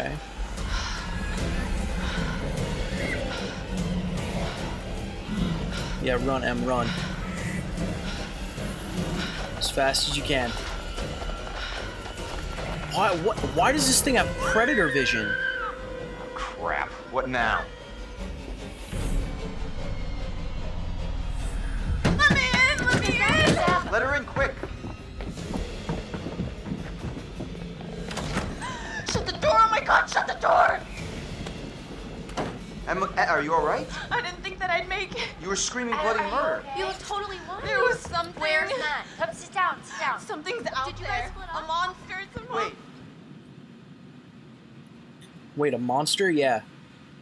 Okay. Yeah, run, Em, run. As fast as you can. Why, what, why does this thing have predator vision? Crap, what now? Let me in, let me in! Let her in quick! Shut the door, oh my god, shut the door! Are you alright? I didn't think that I'd make it. You were screaming bloody murder. You look totally worried. There was something. Where's that? Come sit down, sit down. Something's out there. Did you guys split up? A monster, Wait. Wait, a monster? Yeah.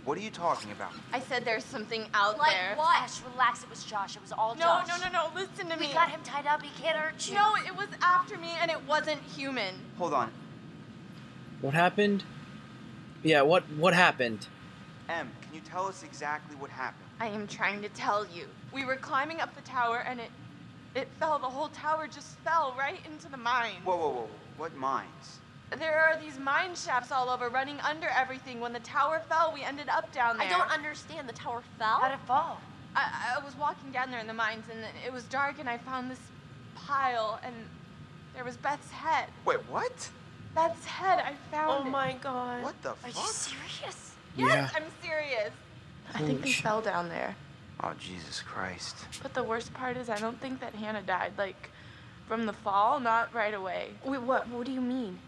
What are you talking about? I said there's something out there. Like what? Ash, relax. It was Josh. It was all Josh. No. Listen to me. We got him tied up. He can't hurt you. No, it was after me, and it wasn't human. Hold on. What happened? Yeah, what happened? Em, can you tell us exactly what happened? I am trying to tell you. We were climbing up the tower and it fell. The whole tower just fell right into the mines. Whoa. What mines? There are these mine shafts all over running under everything. When the tower fell, we ended up down there. I don't understand. The tower fell? How'd it fall? I was walking down there in the mines and it was dark and I found this pile and there was Beth's head. Wait, what? Beth's head. I found it. Oh my god. What the fuck? Are you serious? Yes, yeah. I'm serious. I think they fell down there. Oh, Jesus Christ. But the worst part is I don't think that Hannah died, like, from the fall, not right away. Wait, what? What do you mean?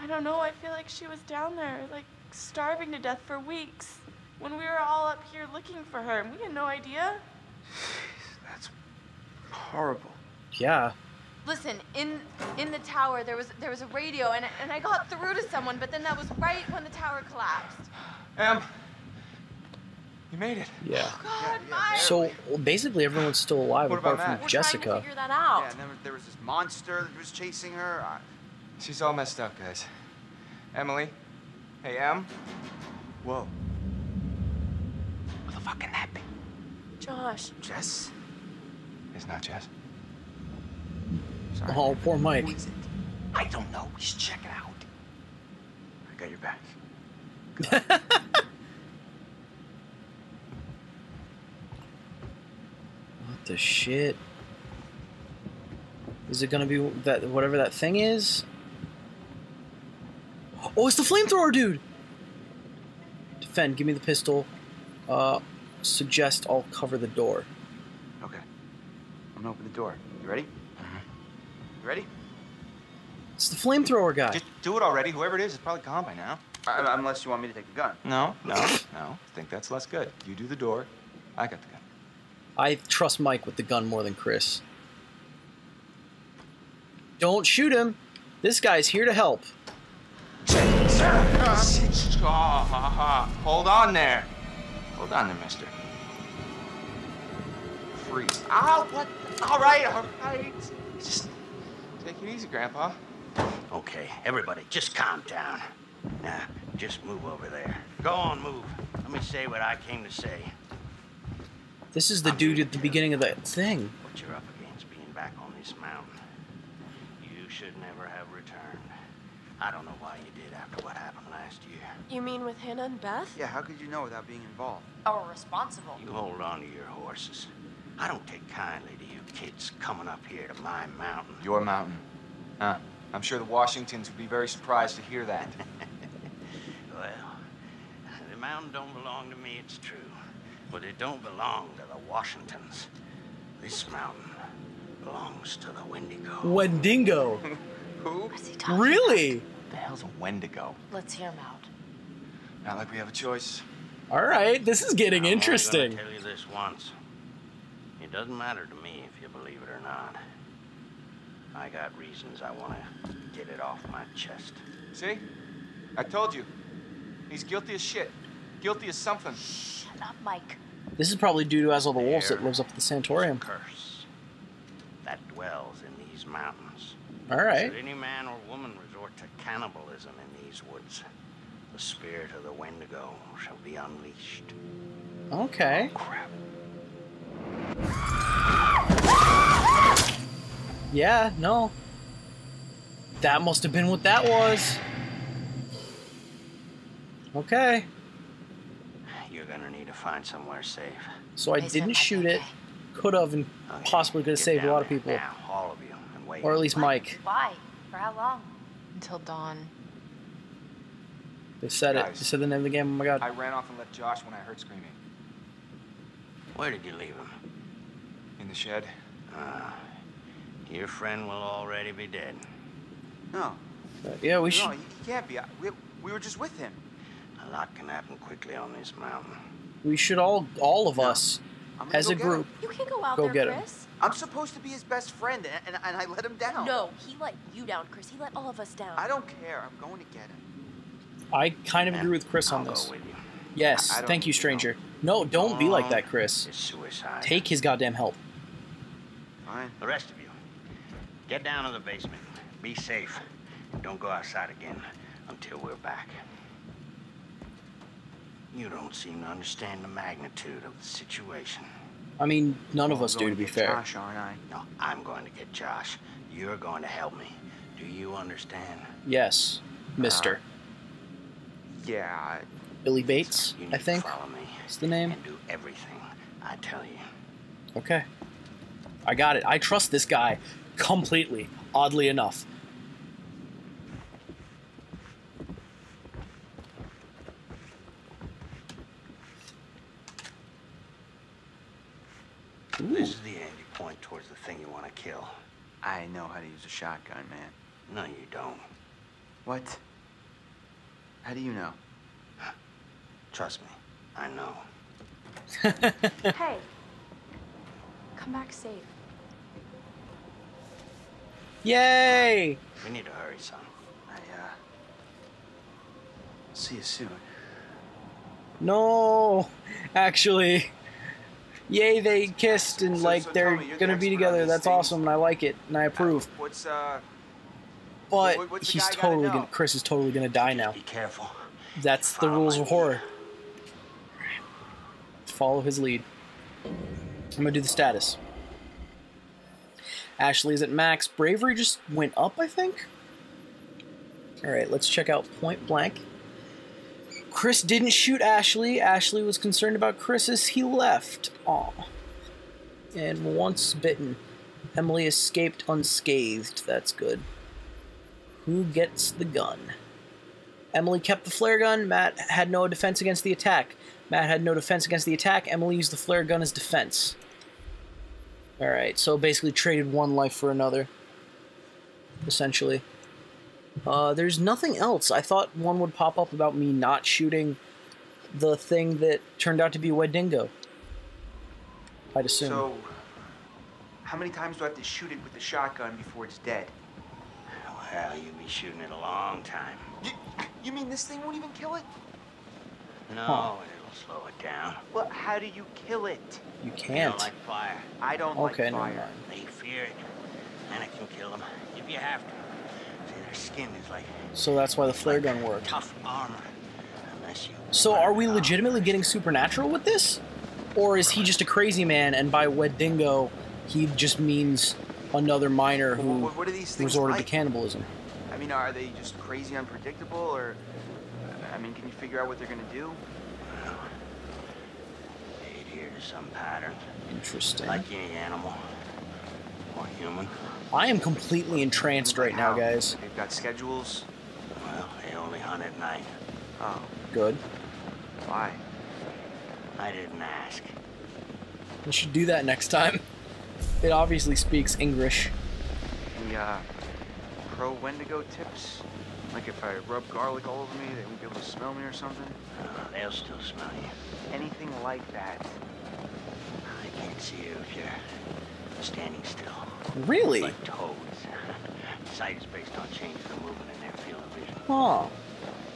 I don't know. I feel like she was down there, like, starving to death for weeks when we were all up here looking for her, and we had no idea. Jeez, that's horrible. Yeah. Listen, in the tower there was a radio and I got through to someone, but then that was right when the tower collapsed. You made it. Yeah. Oh God, yeah. So basically everyone's still alive apart from Jessica. We're trying to figure that out. Yeah, and then there was this monster that was chasing her. She's all messed up, guys. Emily, hey Em. Whoa. What the fuck can that be? Josh. Jess. It's not Jess. Sorry. Oh, poor Mike. Who is it? I don't know. Just check it out. I got your back. What the shit? Is it gonna be that whatever that thing is? Oh, it's the flamethrower, dude. Defend. Give me the pistol. Suggest I'll cover the door. Okay. I'm gonna open the door. You ready? Ready? It's the flamethrower guy. Just do it already. Whoever it is probably gone by now. Unless you want me to take the gun. No. I think that's less good. You do the door. I got the gun. I trust Mike with the gun more than Chris. Don't shoot him. This guy's here to help. Hold on there. Hold on there, mister. Freeze. Ah, what? All right. Just... take it easy, Grandpa. Okay, everybody, just calm down. Now, just move over there. Go on, move. Let me say what I came to say. This is the dude at the beginning of that thing. What you're up against being back on this mountain. You should never have returned. I don't know why you did after what happened last year. You mean with Hannah and Beth? Yeah, how could you know without being involved? Or responsible. You hold on to your horses. I don't take kindly to you kids coming up here to my mountain. Your mountain? Huh? I'm sure the Washingtons would be very surprised to hear that. Well, the mountain don't belong to me, it's true. But it don't belong to the Washingtons. This mountain belongs to the Wendigo. Wendigo? Who? What's he talking about? What the hell's a Wendigo? Let's hear him out. Not like we have a choice. All right, this is getting interesting. I'm gonna tell you this once. It doesn't matter to me if you believe it or not. I got reasons I want to get it off my chest. See? I told you. He's guilty as shit. Guilty as something. Shut up, Mike. This is probably due to Azul the Wolf that lives up at the Sanatorium. Curse that dwells in these mountains. All right. Should any man or woman resort to cannibalism in these woods, the spirit of the Wendigo shall be unleashed. Okay. Oh, crap. Yeah, no. That must have been what that was. Okay. You're gonna need to find somewhere safe. So I didn't shoot it. Could have and possibly could have saved a lot of people. Now, all of you, and wait. Or at least Mike. Why? For how long? Until dawn. They said it. They said the name of the game. Oh my god. I ran off and left Josh when I heard screaming. Where did you leave him? In the shed. Your friend will already be dead. No. Yeah, we should. No, he can't be. We were just with him. A lot can happen quickly on this mountain. We should all of us, as a group, go get him. You can't go out there, Chris. I'm supposed to be his best friend, and I let him down. No, he let you down, Chris. He let all of us down. I don't care. I'm going to get him. I kind of agree with Chris on this. Yes, thank you, stranger. No, don't be like that, Chris. Take his goddamn help. Fine. The rest of you, get down to the basement. Be safe. Don't go outside again until we're back. You don't seem to understand the magnitude of the situation. I mean, none of us do, to be fair. Josh, aren't I? No, I'm going to get Josh. You're going to help me. Do you understand? Yes, mister. Yeah. Billy Bates, I think. Follow me. That's the name. And do everything I tell you. Okay. I got it. I trust this guy completely, oddly enough. Ooh. This is the end. You point towards the thing you want to kill. I know how to use a shotgun, man. No, you don't. What? How do you know? Trust me. I know. Hey. Come back safe. Yay! We need to hurry, son. See you soon. No! Actually... Yay, they kissed and like they're gonna be together. That's awesome, and I like it, and I approve. But he's totally gonna, Chris is totally gonna die now. Be careful. That's the rules of horror. Follow his lead. I'm gonna do the status. Ashley is at max. Bravery just went up, I think. Alright, let's check out Point Blank. Chris didn't shoot Ashley. Ashley was concerned about Chris as he left. Aw. And once bitten, Emily escaped unscathed. That's good. Who gets the gun? Emily kept the flare gun. Matt had no defense against the attack. Matt had no defense against the attack. Emily used the flare gun as defense. Alright, so basically traded one life for another. Essentially. There's nothing else. I thought one would pop up about me not shooting the thing that turned out to be Wendigo. I'd assume. So, how many times do I have to shoot it with the shotgun before it's dead? Well, you'll be shooting it a long time. You mean this thing won't even kill it? No, it'll slow it down. Well, how do you kill it? You can't. I don't like fire. I don't like fire. Never mind. They fear it, and it can kill them if you have to. Their skin is like, so that's why the flare gun worked. Tough armor. So are we legitimately getting supernatural with this? Or is he just a crazy man, and by Wendigo, he just means another miner who what are these resorted to cannibalism? I mean, are they just crazy unpredictable, or... I mean, can you figure out what they're going to do? Well, they adhere to some pattern. Interesting. Like any animal. Or human. I am completely entranced right now, guys. They've got schedules. Well, they only hunt at night. Oh. Good. Why? I didn't ask. We should do that next time. It obviously speaks English. Any, pro Wendigo tips? Like if I rub garlic all over me, they won't be able to smell me or something? They'll still smell you. Anything like that. I can't see you if you're standing still. Really? Like toads. Sight is based on changes in movement in their field of vision. Oh.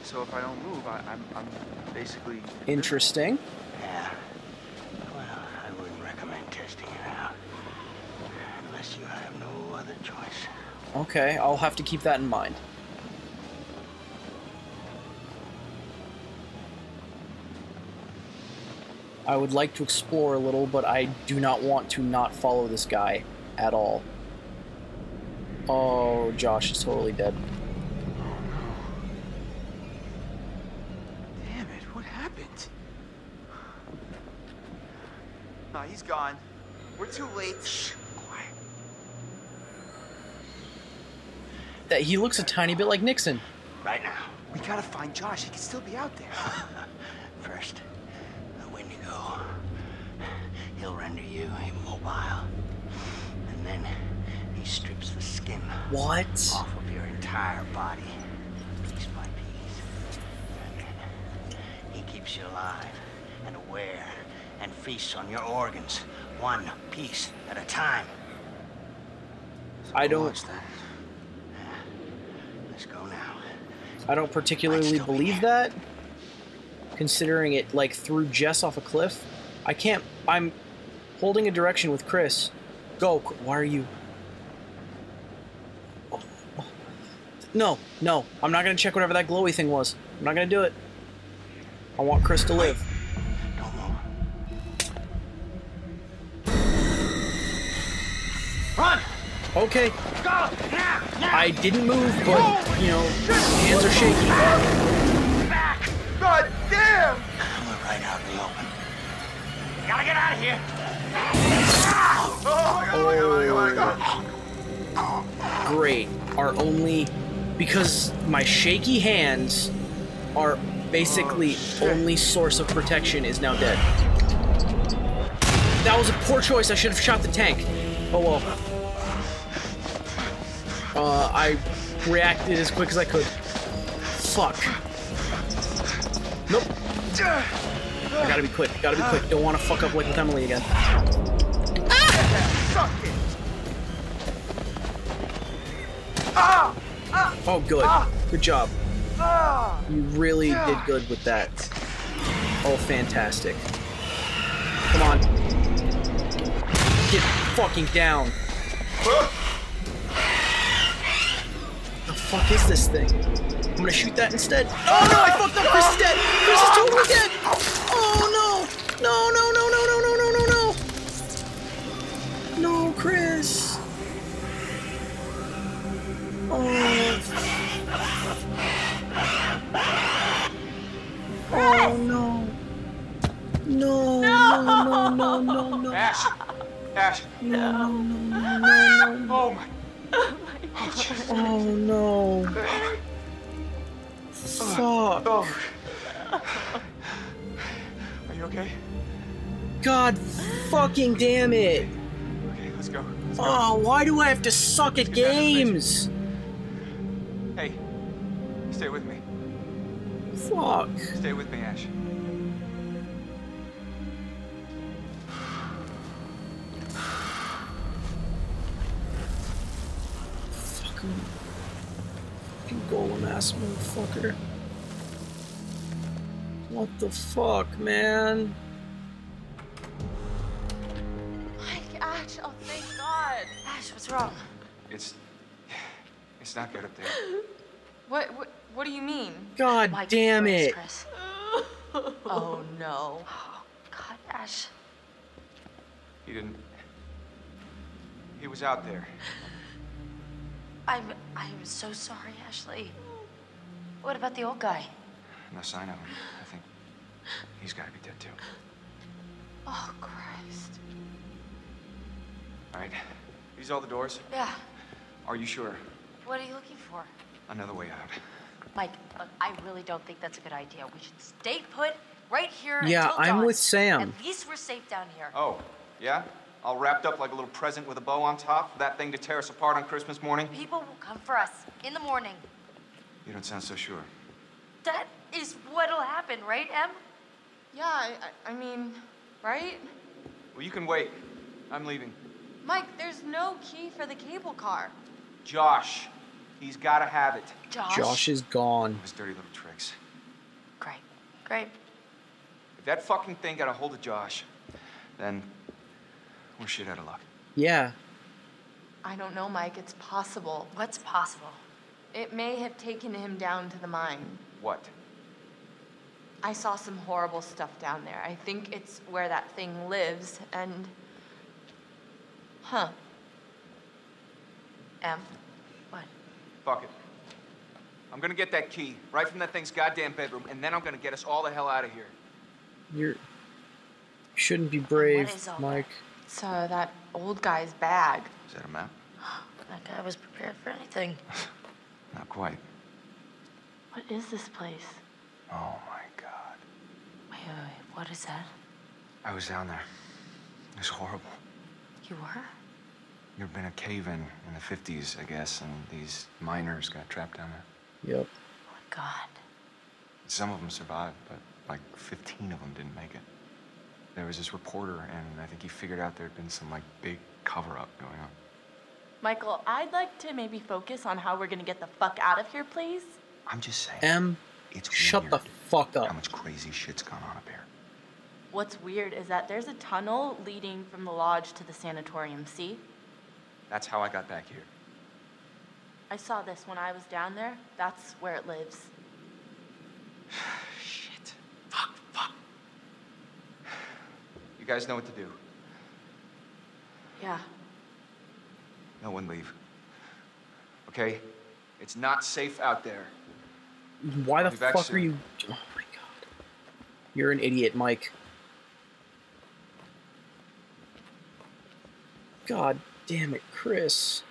So if I don't move, I'm basically... Interesting. Yeah. Well, I wouldn't recommend testing it out. Unless you have no other choice. Okay, I'll have to keep that in mind. I would like to explore a little, but I do not want to not follow this guy at all. Oh, Josh is totally dead. on. We're too late. Shh, quiet. That he looks a tiny bit like Nixon. Right now. We gotta find Josh. He could still be out there. First, the Wendigo. He'll render you immobile. And then he strips the skin off of your entire body. Piece by piece. And then he keeps you alive and aware and feasts on your organs. One piece at a time. So let's go now. I don't particularly believe that, considering it like threw Jess off a cliff. I can't. I'm holding a direction with Chris. Go. Why are you? Oh. No, no. I'm not gonna check whatever that glowy thing was. I'm not gonna do it. I want Chris to live. Run! Okay. Go! Now! Now! I didn't move, but, you know, hands are shaking. Back! God damn! We're right out in the open. Gotta get out of here! Oh my god. Great. Our only... Because my shaky hands are basically only source of protection is now dead. That was a poor choice. I should have shot the tank. Oh well. I reacted as quick as I could. Fuck. Nope. I gotta be quick. Gotta be quick. Don't want to fuck up like with Emily again. Ah! Oh, good. Good job. You really did good with that. Oh, fantastic. Come on. Get fucking down. The fuck is this thing? I'm gonna shoot that instead. Oh no, I fucked up. Chris is dead. Chris is totally dead. Oh no. No, no, no, no, no, no, no, no, no. No, Chris. Oh. Oh no. No, no, no, no, no, no. Ash. Ash. No. No, no, no, no. Oh my. Oh my God. Oh no. Fuck. Oh. Are you okay? God fucking damn it. Okay, let's go. Let's go. Oh, why do I have to suck at games? Hey, stay with me. Fuck. Stay with me, Ash. Fucking golem ass motherfucker. What the fuck, man? Like, Ash, oh thank God. Ash, what's wrong? It's not good up there. What do you mean? God damn it. Chris. Oh no. Oh God, Ash. He was out there. I'm so sorry, Ashley. What about the old guy? No sign of him. I think he's got to be dead, too. Oh, Christ. All right. These all the doors? Yeah. Are you sure? What are you looking for? Another way out. Mike, look, I really don't think that's a good idea. We should stay put right here until dawn. Yeah, I'm with Sam. At least we're safe down here. Oh, yeah? All wrapped up like a little present with a bow on top for that thing to tear us apart on Christmas morning? People will come for us in the morning. You don't sound so sure. That is what'll happen, right, Em? Yeah, I mean, right? Well, you can wait. I'm leaving. Mike, there's no key for the cable car. Josh. He's got to have it. Josh? Josh is gone. His dirty little tricks. Great. Great. If that fucking thing got a hold of Josh, then... we're shit out of luck. Yeah. I don't know, Mike. It's possible. What's possible? It may have taken him down to the mine. What? I saw some horrible stuff down there. I think it's where that thing lives, and... Huh. Em? What? Fuck it. I'm gonna get that key, right from that thing's goddamn bedroom, and then I'm gonna get us all the hell out of here. You shouldn't be brave, Mike. That? That's that old guy's bag. Is that a map? That guy was prepared for anything. Not quite. What is this place? Oh, my God. Wait, what is that? I was down there. It was horrible. You were? There had been a cave-in in the 50s, I guess, and these miners got trapped down there. Yep. Oh, my God. Some of them survived, but like 15 of them didn't make it. There was this reporter, and I think he figured out there had been some like big cover-up going on. Michael, I'd like to maybe focus on how we're gonna get the fuck out of here, please. I'm just saying. It's shut the fuck up. How much crazy shit's gone on up here. What's weird is that there's a tunnel leading from the lodge to the sanatorium, see? That's how I got back here. I saw this when I was down there. That's where it lives. Shit. Fuck. You guys know what to do. Yeah. No one leave. Okay? It's not safe out there. Why the fuck are you... Oh my God. You're an idiot, Mike. God damn it, Chris.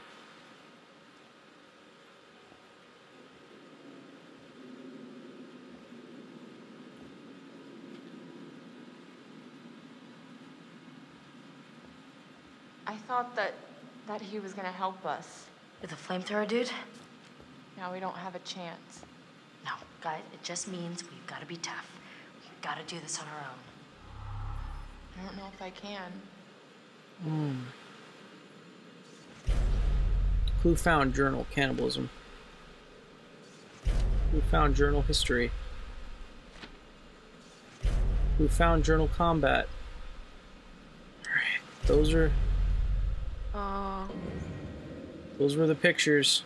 I thought that he was gonna help us. With a flamethrower, dude? Now we don't have a chance. No, guys, it just means we've gotta be tough. We've gotta do this on our own. I don't know if I can. Who found journal cannibalism? Who found journal history? Who found journal combat? Alright, those are... Those were the pictures.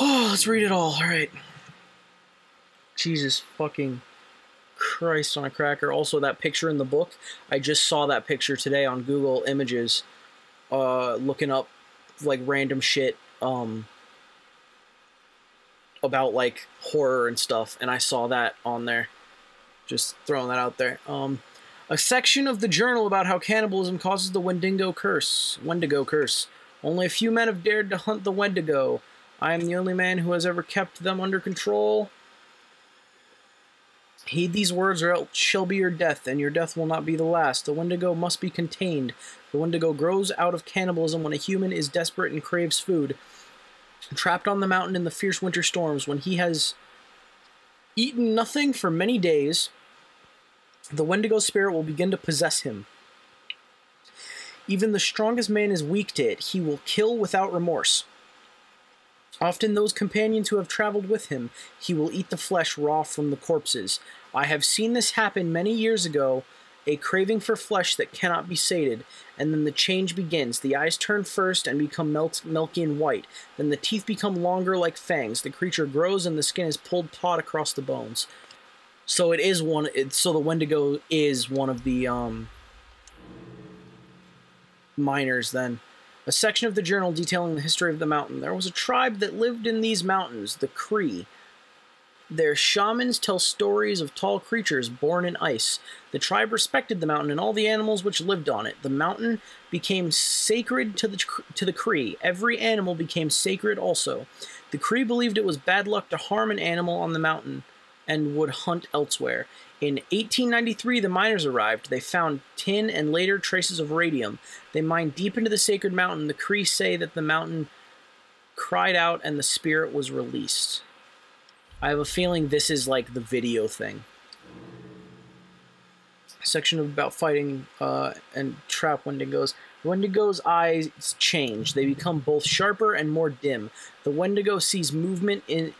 Oh, let's read it all. Alright. Jesus fucking Christ on a cracker. Also, that picture in the book, I just saw that picture today on Google Images. Looking up like random shit about like horror and stuff, and I saw that on there. Just throwing that out there. A section of the journal about how cannibalism causes the Wendigo curse. Only a few men have dared to hunt the Wendigo. I am the only man who has ever kept them under control. Heed these words, or else shall be your death, and your death will not be the last. The Wendigo must be contained. The Wendigo grows out of cannibalism when a human is desperate and craves food. Trapped on the mountain in the fierce winter storms, when he has eaten nothing for many days, the Wendigo spirit will begin to possess him. Even the strongest man is weak to it. He will kill without remorse. Often those companions who have traveled with him, he will eat the flesh raw from the corpses. I have seen this happen many years ago, a craving for flesh that cannot be sated, and then the change begins. The eyes turn first and become milky and white, then the teeth become longer like fangs. The creature grows and the skin is pulled taut across the bones. So it is one. So the Wendigo is one of the miners then. A section of the journal detailing the history of the mountain. There was a tribe that lived in these mountains, the Cree. Their shamans tell stories of tall creatures born in ice. The tribe respected the mountain and all the animals which lived on it. The mountain became sacred to the Cree. Every animal became sacred also. The Cree believed it was bad luck to harm an animal on the mountain and would hunt elsewhere. In 1893, the miners arrived. They found tin and later traces of radium. They mined deep into the sacred mountain. The Cree say that the mountain cried out and the spirit was released. I have a feeling this is like the video thing. A section about fighting and trap Wendigos. Wendigo's eyes change. They become both sharper and more dim. The Wendigo sees movement in...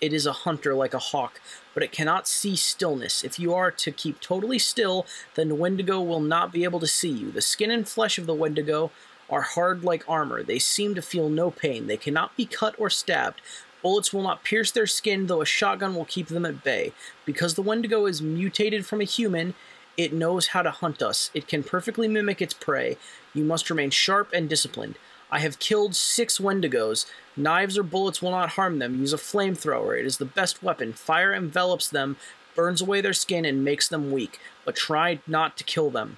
It is a hunter like a hawk, but it cannot see stillness. If you are to keep totally still, then the Wendigo will not be able to see you. The skin and flesh of the Wendigo are hard like armor. They seem to feel no pain. They cannot be cut or stabbed. Bullets will not pierce their skin, though a shotgun will keep them at bay. Because the Wendigo is mutated from a human, it knows how to hunt us. It can perfectly mimic its prey. You must remain sharp and disciplined. I have killed 6 Wendigos. Knives or bullets will not harm them. Use a flamethrower. It is the best weapon. Fire envelops them, burns away their skin, and makes them weak. But try not to kill them.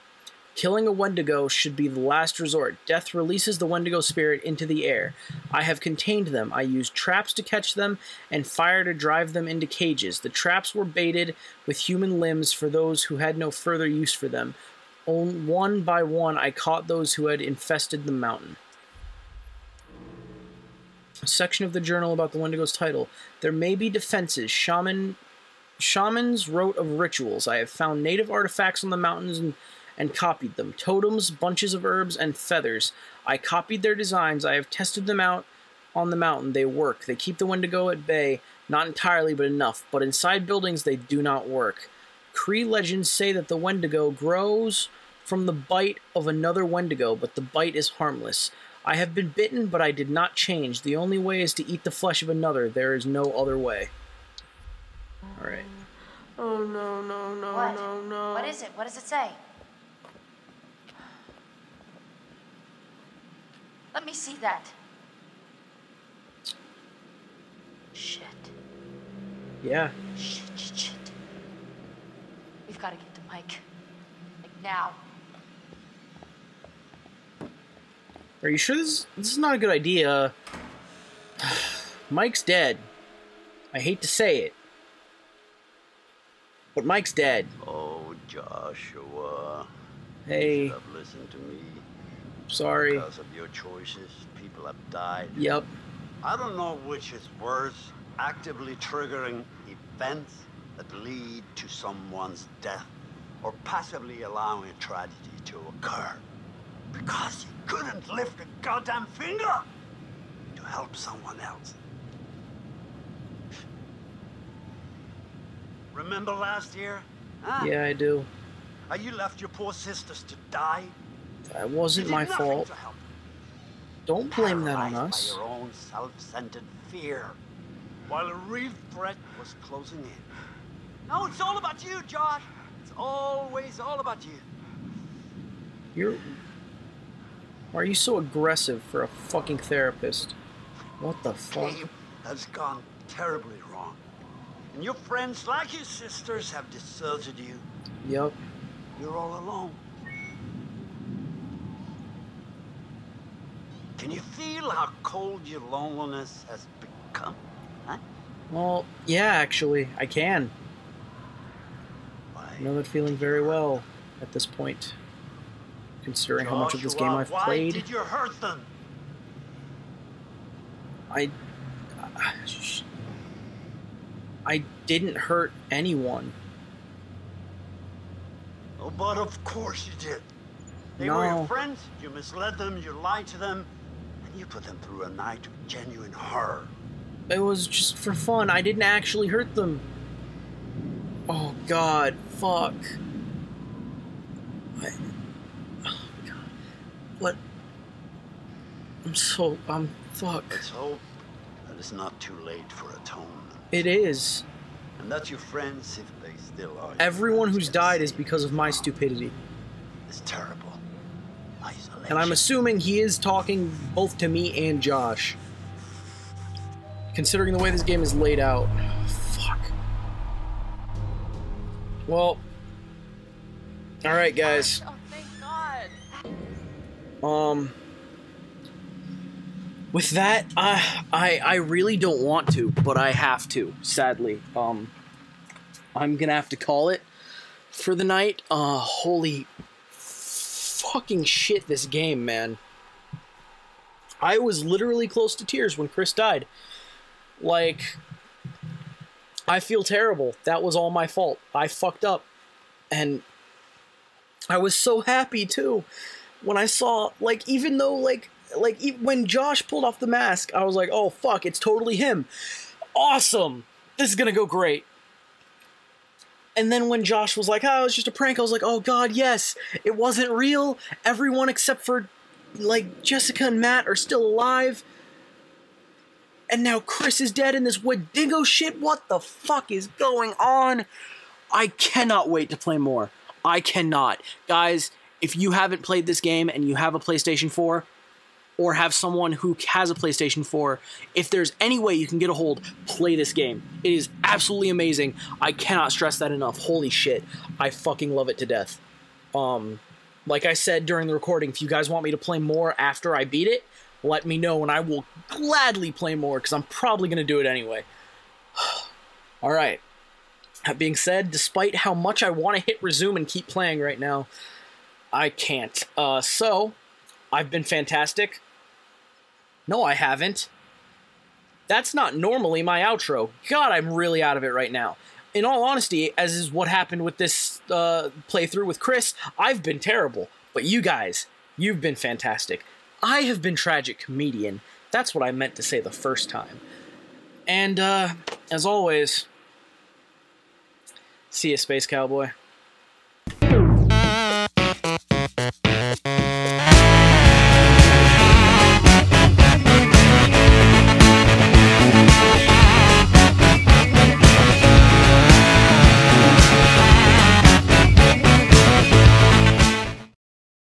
Killing a Wendigo should be the last resort. Death releases the Wendigo spirit into the air. I have contained them. I used traps to catch them and fire to drive them into cages. The traps were baited with human limbs for those who had no further use for them. One by one, I caught those who had infested the mountain. A section of the journal about the Wendigo's title. There may be defenses. Shamans wrote of rituals. I have found native artifacts on the mountains and copied them. Totems, bunches of herbs, and feathers. I copied their designs. I have tested them out on the mountain. They work. They keep the Wendigo at bay. Not entirely, but enough. But inside buildings, they do not work. Cree legends say that the Wendigo grows from the bite of another Wendigo, but the bite is harmless. I have been bitten, but I did not change. The only way is to eat the flesh of another. There is no other way. Alright. Oh, no, no, no, what? No, no. What is it? What does it say? Let me see that. Shit. Yeah. Shit, shit, shit. We've got to get to Mike. Like, now. Are you sure this is not a good idea? Mike's dead. I hate to say it. But Mike's dead. Oh, Joshua. Hey. You should have listened to me. Sorry. Because of your choices, people have died. Yep. I don't know which is worse, actively triggering events that lead to someone's death or passively allowing a tragedy to occur because he couldn't lift a goddamn finger to help someone else. Remember last year? Huh? Yeah, I do. How you left your poor sisters to die? That wasn't my fault. Don't blame that on us. Paralyzed by your own self-centered fear, while a real threat was closing in. No, it's all about you, Josh. It's always all about you. Why are you so aggressive for a fucking therapist? What the fuck? Gabe has gone terribly wrong, and your friends, like your sisters, have deserted you. Yep. You're all alone. Can you feel how cold your loneliness has become, huh? Well, yeah, actually, I can. I know that feeling very well at this point, considering how much of this game I've played. Why did you hurt them? I didn't hurt anyone. Oh, but of course you did. They were your friends, you misled them, you lied to them. You put them through a night of genuine horror. It was just for fun. I didn't actually hurt them. Oh, God. Fuck. What? Oh, God. What? Fuck. Let's hope that it's not too late for atonement. It is. And that's your friends, if they still are. Everyone who's died is because of my stupidity. It's terrible. And I'm assuming he is talking both to me and Josh, considering the way this game is laid out. Fuck. Well. Alright, guys. Oh, thank God. With that, I really don't want to, but I have to, sadly. I'm gonna have to call it for the night. Holy fucking shit, this game, man. I was literally close to tears when Chris died. Like, I feel terrible. That was all my fault. I fucked up. And I was so happy, too, when I saw, like, even though, like when Josh pulled off the mask, I was like, oh, fuck, it's totally him. Awesome. This is gonna go great. And then when Josh was like, oh, it was just a prank, I was like, oh, God, yes, it wasn't real. Everyone except for, like, Jessica and Matt are still alive. And now Chris is dead in this Wendigo shit. What the fuck is going on? I cannot wait to play more. I cannot. Guys, if you haven't played this game and you have a PlayStation 4 or have someone who has a PlayStation 4, if there's any way you can get a hold, play this game. It is absolutely amazing. I cannot stress that enough. Holy shit. I fucking love it to death. Like I said during the recording, if you guys want me to play more after I beat it, let me know, and I will gladly play more, because I'm probably going to do it anyway. Alright. That being said, despite how much I want to hit resume and keep playing right now, I can't. So, I've been fantastic. No, I haven't. That's not normally my outro. God, I'm really out of it right now. In all honesty, as is what happened with this playthrough with Chris, I've been terrible. But you guys, you've been fantastic. I have been TragiComedian. That's what I meant to say the first time. And, as always, see ya, Space Cowboy.